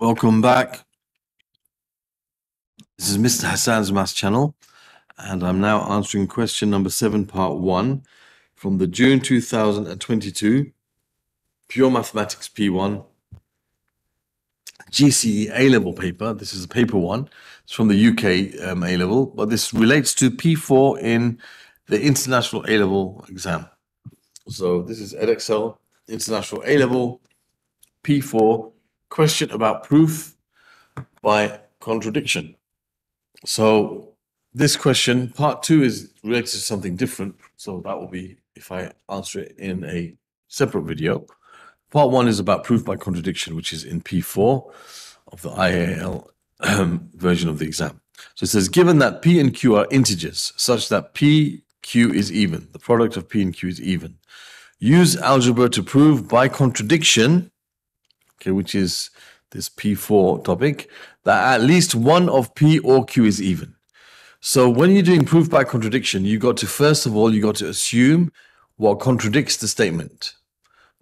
Welcome back. This is Mr. Hassan's Maths Channel, and I'm now answering question number 7, part 1 from the June 2022 Pure Mathematics P1 GCE A level paper. This is a paper 1. It's from the UK A level, but this relates to P4 in the International A level exam. So this is EdXL International A level P4. Question about proof by contradiction. So this question, part 2, is related to something different. So that will be if I answer it in a separate video. Part 1 is about proof by contradiction, which is in P4 of the IAL version of the exam. So it says, given that P and Q are integers, such that PQ is even, the product of P and Q is even, use algebra to prove by contradiction, okay, which is this P4 topic, that at least one of P or Q is even. So when you're doing proof by contradiction, you got to, first of all, you got to assume what contradicts the statement.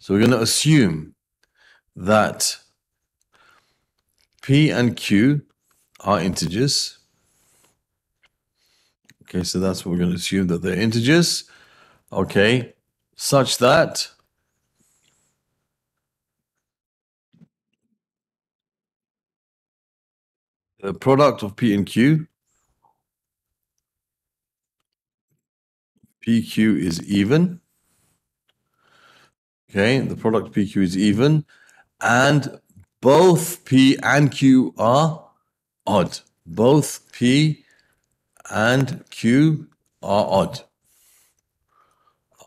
So we're going to assume that P and Q are integers. Okay, so that's what we're going to assume, that they're integers. Okay, such that the product of P and Q, PQ is even. Okay, the product PQ is even, and both P and Q are odd. Both P and Q are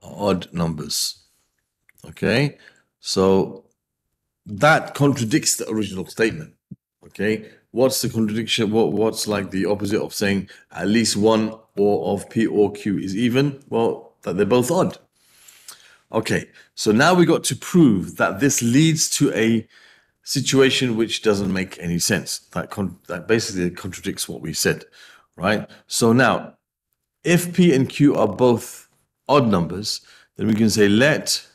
odd numbers. Okay, so that contradicts the original statement. Okay. What's the contradiction? What's like the opposite of saying at least one or of P or Q is even? Well, that they're both odd. Okay, so now we got to prove that this leads to a situation which doesn't make any sense. That basically contradicts what we said, right? So now, if P and Q are both odd numbers, then we can say let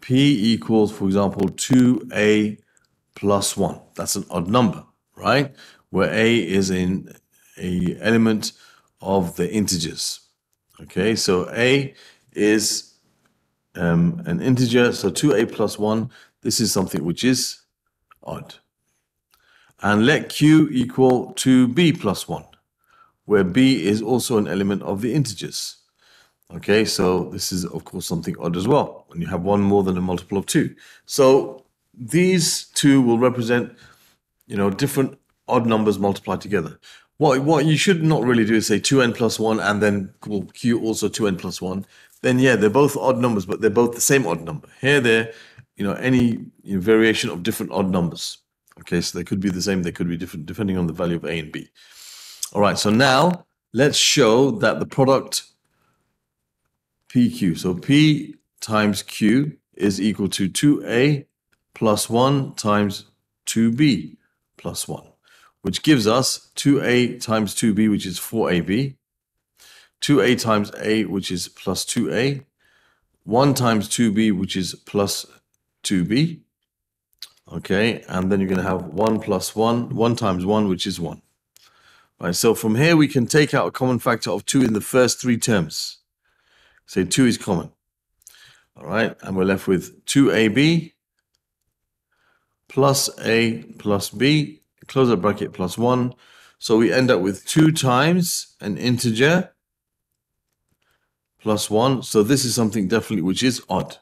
P equals, for example, 2A plus 1. That's an odd number, right? Where A is in a element of the integers. Okay, so A is an integer, so 2A plus 1, this is something which is odd. And let Q equal 2B plus 1, where B is also an element of the integers. Okay, so this is, of course, something odd as well, when you have one more than a multiple of 2. So these two will represent, you know, different odd numbers multiplied together. What you should not really do is say 2n plus 1 and then call Q also 2n plus 1. Then, yeah, they're both odd numbers, but they're both the same odd number. Here, they're, you know, any variation of different odd numbers. Okay, so they could be the same, they could be different, depending on the value of A and B. All right, so now let's show that the product PQ, so P times Q is equal to 2A plus 1 times 2b plus 1, which gives us 2a times 2b, which is 4ab, 2a times a, which is plus 2a, 1 times 2b, which is plus 2b, okay, and then you're going to have 1 plus 1, 1 times 1, which is 1. All right, so from here we can take out a common factor of 2 in the first 3 terms. Say 2 is common, all right, and we're left with 2ab, plus A plus B, close that bracket, plus 1. So we end up with 2 times an integer plus 1. So this is something definitely which is odd.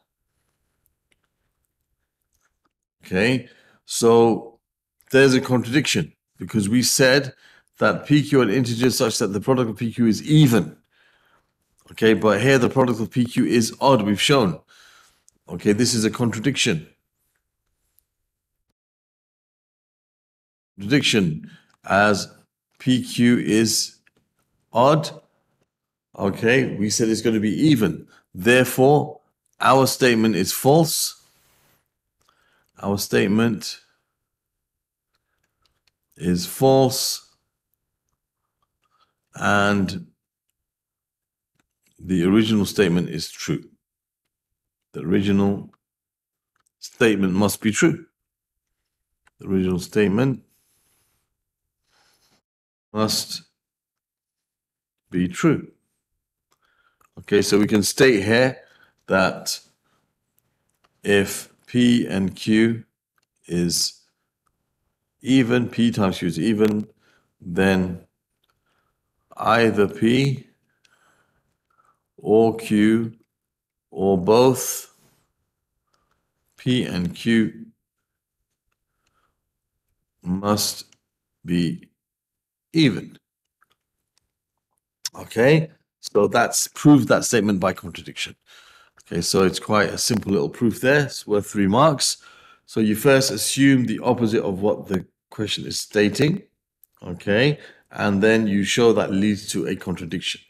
Okay, so there's a contradiction because we said that PQ are integers such that the product of PQ is even. Okay, but here the product of PQ is odd, we've shown. Okay, this is a contradiction. Contradiction as PQ is odd. Okay, we said it's going to be even. Therefore, our statement is false. Our statement is false. And the original statement is true. The original statement must be true. the original statement must be true. Okay, so we can state here that if P and Q is even, P times Q is even, then either P or Q or both P and Q must be even. Okay, so that's proved that statement by contradiction. Okay, so it's quite a simple little proof there. It's worth 3 marks. So you first assume the opposite of what the question is stating, okay, and then you show that leads to a contradiction.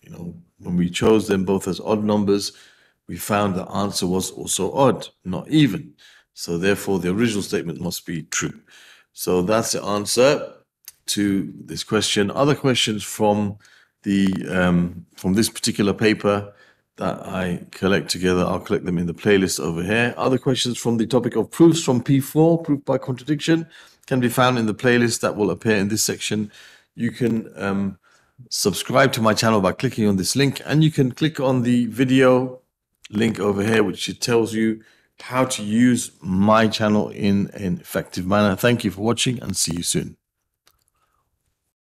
You know, when we chose them both as odd numbers, we found the answer was also odd, not even. So therefore, the original statement must be true. So that's the answer to this question. Other questions from the from this particular paper that I collect together, I'll collect them in the playlist over here. Other questions from the topic of proofs from P4, proof by contradiction, can be found in the playlist that will appear in this section. You can subscribe to my channel by clicking on this link, and you can click on the video link over here, which tells you how to use my channel in an effective manner. Thank you for watching, and see you soon.